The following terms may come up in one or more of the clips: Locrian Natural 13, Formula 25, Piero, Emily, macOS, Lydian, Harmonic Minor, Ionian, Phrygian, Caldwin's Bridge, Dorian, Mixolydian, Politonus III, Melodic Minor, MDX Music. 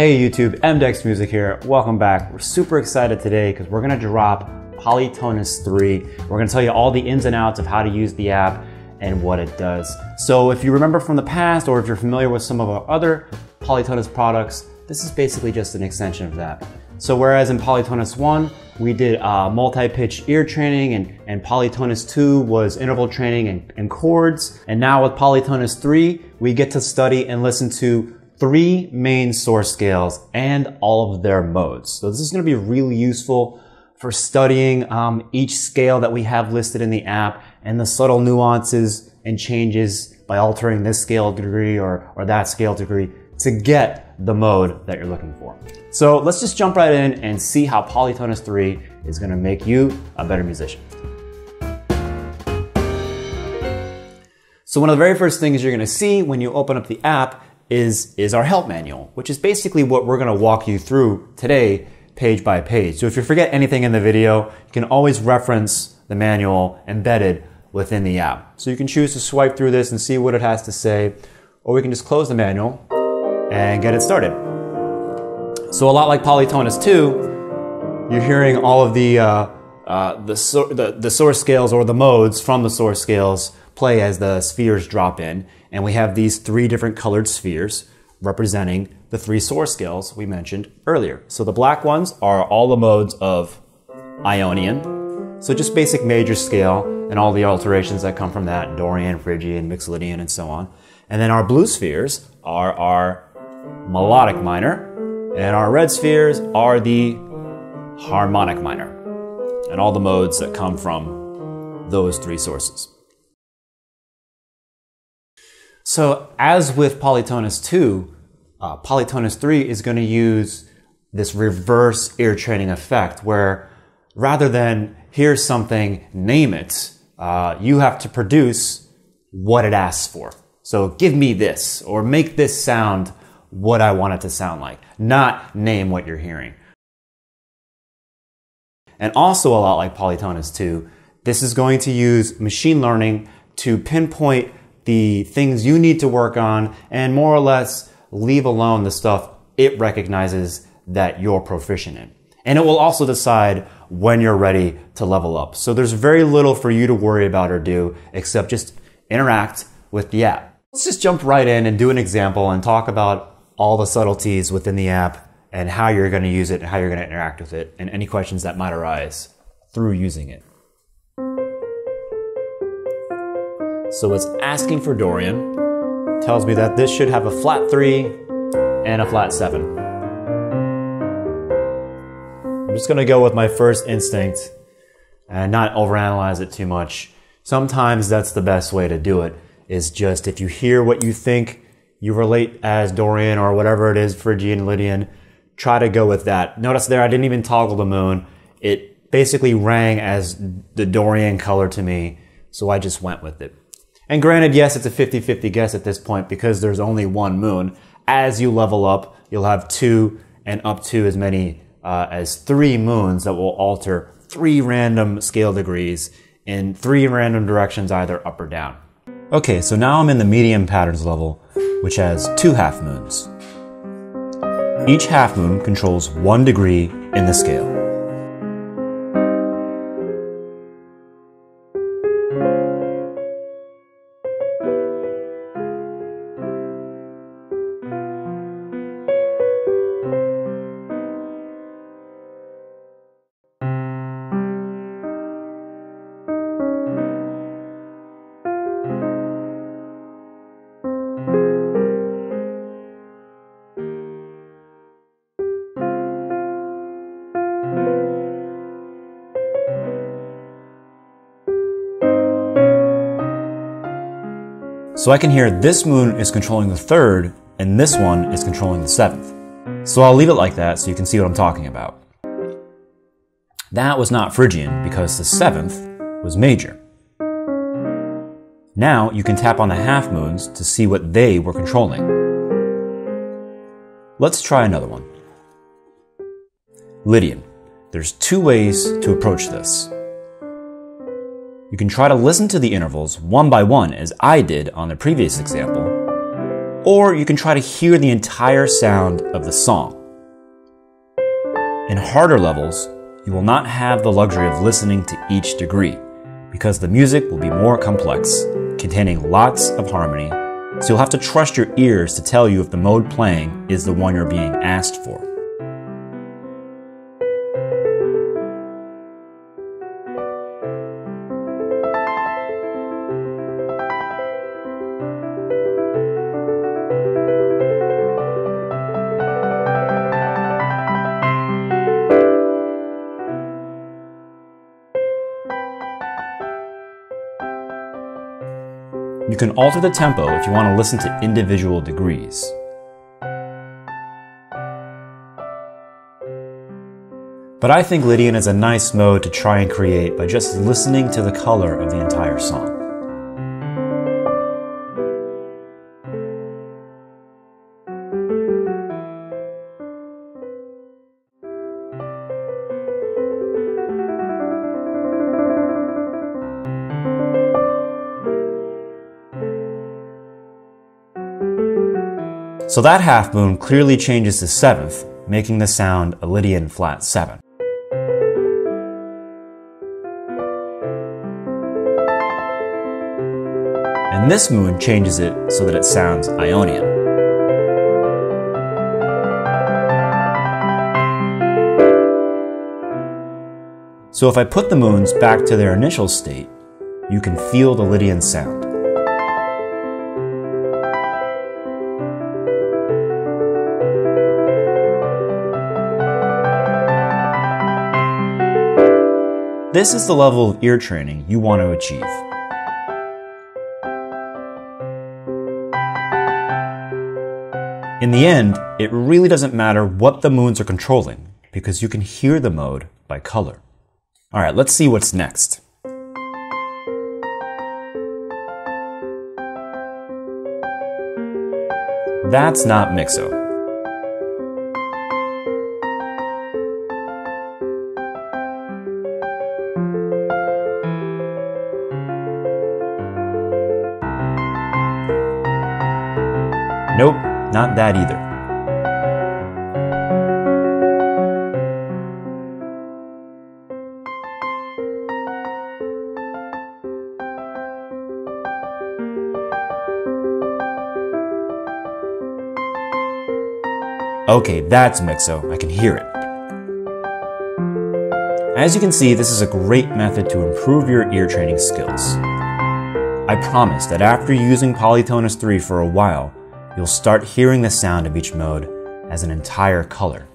Hey YouTube, MDX Music here. Welcome back. We're super excited today because we're going to drop Politonus III. We're going to tell you all the ins and outs of how to use the app and what it does. So if you remember from the past, or if you're familiar with some of our other Politonus products, this is basically just an extension of that. So whereas in Politonus 1, we did multi-pitch ear training, and Politonus 2 was interval training and chords. And now with Politonus 3, we get to study and listen to three main source scales and all of their modes. So this is going to be really useful for studying each scale that we have listed in the app and the subtle nuances and changes by altering this scale degree or that scale degree to get the mode that you're looking for. So let's just jump right in and see how Politonus 3 is going to make you a better musician. So one of the very first things you're going to see when you open up the app is our help manual, which is basically what we're going to walk you through today, page by page. So if you forget anything in the video, you can always reference the manual embedded within the app. So you can choose to swipe through this and see what it has to say, or we can just close the manual and get it started. So a lot like Politonus 2, you're hearing all of the source scales or the modes from the source scales play as the spheres drop in. And we have these three different colored spheres representing the three source scales we mentioned earlier. So the black ones are all the modes of Ionian, so just basic major scale and all the alterations that come from that, Dorian, Phrygian, Mixolydian, and so on. And then our blue spheres are our melodic minor, and our red spheres are the harmonic minor, and all the modes that come from those three sources. So as with Politonus 2, Politonus 3 is going to use this reverse ear training effect, where rather than hear something, name it, you have to produce what it asks for. So give me this, or make this sound what I want it to sound like, not name what you're hearing. And also a lot like Politonus 2, this is going to use machine learning to pinpoint the things you need to work on, and more or less leave alone the stuff it recognizes that you're proficient in. And it will also decide when you're ready to level up. So there's very little for you to worry about or do, except just interact with the app. Let's just jump right in and do an example and talk about all the subtleties within the app and how you're going to use it and how you're going to interact with it, and any questions that might arise through using it. So it's asking for Dorian, tells me that this should have a flat 3 and a flat 7. I'm just going to go with my first instinct and not overanalyze it too much. Sometimes that's the best way to do it, is just if you hear what you think you relate as Dorian or whatever it is, Phrygian, Lydian, try to go with that. Notice there I didn't even toggle the moon. It basically rang as the Dorian color to me, so I just went with it. And granted, yes, it's a 50-50 guess at this point because there's only one moon. As you level up, you'll have two and up to as many as three moons that will alter three random scale degrees in three random directions, either up or down. Okay, so now I'm in the medium patterns level, which has two half moons. Each half moon controls 1 degree in the scale. So I can hear this moon is controlling the 3rd, and this one is controlling the 7th. So I'll leave it like that so you can see what I'm talking about. That was not Phrygian because the 7th was major. Now you can tap on the half moons to see what they were controlling. Let's try another one. Lydian. There's two ways to approach this. You can try to listen to the intervals one by one as I did on the previous example, or you can try to hear the entire sound of the song. In harder levels, you will not have the luxury of listening to each degree, because the music will be more complex, containing lots of harmony, so you'll have to trust your ears to tell you if the mode playing is the one you're being asked for. You can alter the tempo if you want to listen to individual degrees. But I think Lydian is a nice mode to try and create by just listening to the color of the entire song. So that half moon clearly changes to seventh, making the sound a Lydian flat seven. And this moon changes it so that it sounds Ionian. So if I put the moons back to their initial state, you can feel the Lydian sound. This is the level of ear training you want to achieve. In the end, it really doesn't matter what the moons are controlling, because you can hear the mode by color. All right, let's see what's next. That's not Mixo. Nope, not that either. Okay, that's Mixo. I can hear it. As you can see, this is a great method to improve your ear training skills. I promise that after using Politonus III for a while, you'll start hearing the sound of each mode as an entire color.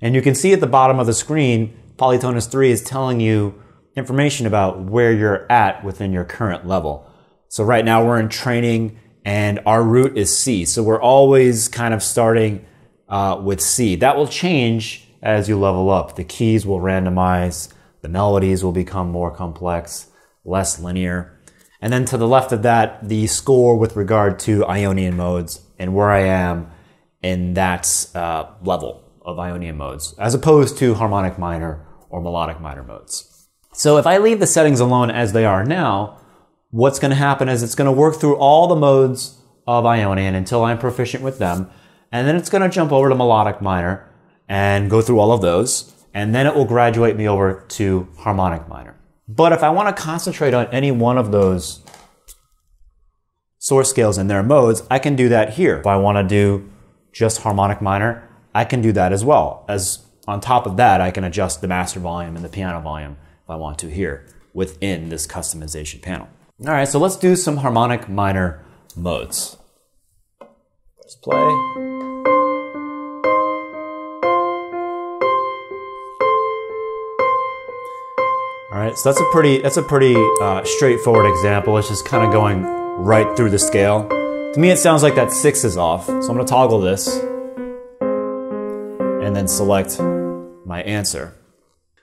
And you can see at the bottom of the screen, Politonus III is telling you information about where you're at within your current level. So right now we're in training and our root is C. So we're always kind of starting with C. That will change as you level up. The keys will randomize, the melodies will become more complex, less linear. And then to the left of that, the score with regard to Ionian modes and where I am in that level of Ionian modes, as opposed to harmonic minor or melodic minor modes. So if I leave the settings alone as they are now, what's going to happen is it's going to work through all the modes of Ionian until I'm proficient with them, and then it's going to jump over to melodic minor and go through all of those, and then it will graduate me over to harmonic minor. But if I want to concentrate on any one of those source scales and their modes, I can do that here. If I want to do just harmonic minor, I can do that as well. As on top of that, I can adjust the master volume and the piano volume if I want to here within this customization panel. All right, so let's do some harmonic minor modes. Let's play. All right, so that's a pretty straightforward example. It's just kind of going right through the scale. To me, it sounds like that six is off, so I'm gonna toggle this and then select my answer.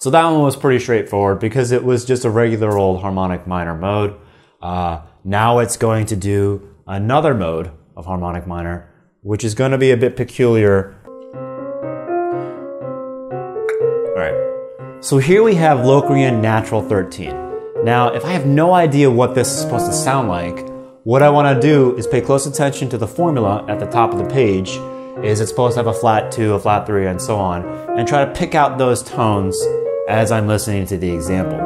So that one was pretty straightforward because it was just a regular old harmonic minor mode. Now it's going to do another mode of harmonic minor, which is gonna be a bit peculiar. So here we have Locrian Natural 13. Now, if I have no idea what this is supposed to sound like, What I want to do is pay close attention to the formula at the top of the page. Is it's supposed to have a flat 2, a flat 3, and so on, and try to pick out those tones as I'm listening to the example.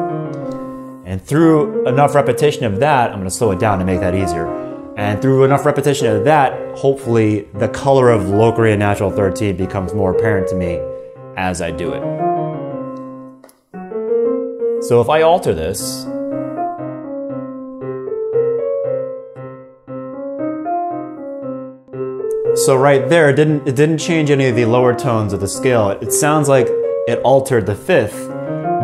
And through enough repetition of that, I'm going to slow it down to make that easier. And through enough repetition of that, hopefully the color of Locrian Natural 13 becomes more apparent to me as I do it. So if I alter this, so right there, it didn't change any of the lower tones of the scale. It sounds like it altered the fifth,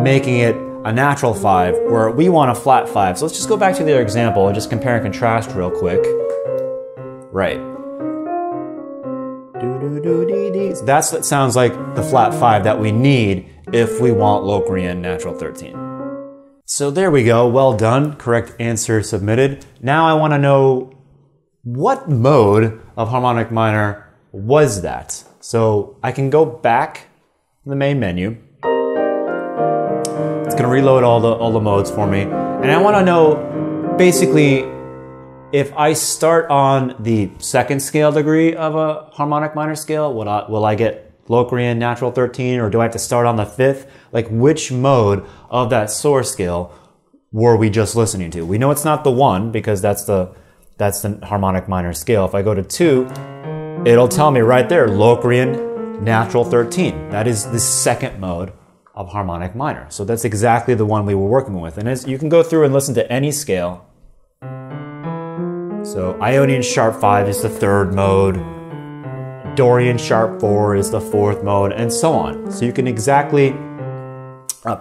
making it a natural 5, where we want a flat 5. So let's just go back to the other example and just compare and contrast real quick. Right. So that's what sounds like the flat 5 that we need if we want Locrian Natural 13. So there we go, well done, correct answer submitted. Now I want to know what mode of Harmonic Minor was that? So I can go back to the main menu. It's gonna reload all the modes for me. And I wanna know, basically, if I start on the second scale degree of a Harmonic Minor scale, will I get Locrian Natural 13, or do I have to start on the fifth? Like, which mode of that source scale were we just listening to? We know it's not the 1, because that's the Harmonic Minor scale. If I go to 2, it'll tell me right there, Locrian Natural 13. That is the second mode of Harmonic Minor. So that's exactly the one we were working with. And as you can go through and listen to any scale. So Ionian sharp 5 is the third mode. Dorian sharp 4 is the fourth mode, and so on. So you can exactly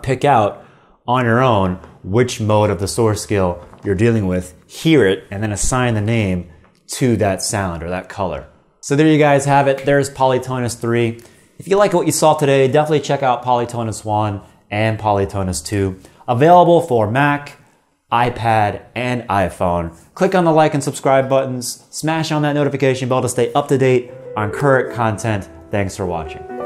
pick out on your own which mode of the source scale you're dealing with, hear it, and then assign the name to that sound or that color. So there you guys have it. There's Politonus III. If you like what you saw today, definitely check out Politonus I and Politonus II. Available for Mac, iPad, and iPhone. Click on the like and subscribe buttons. Smash on that notification bell to stay up to date on current content. Thanks for watching.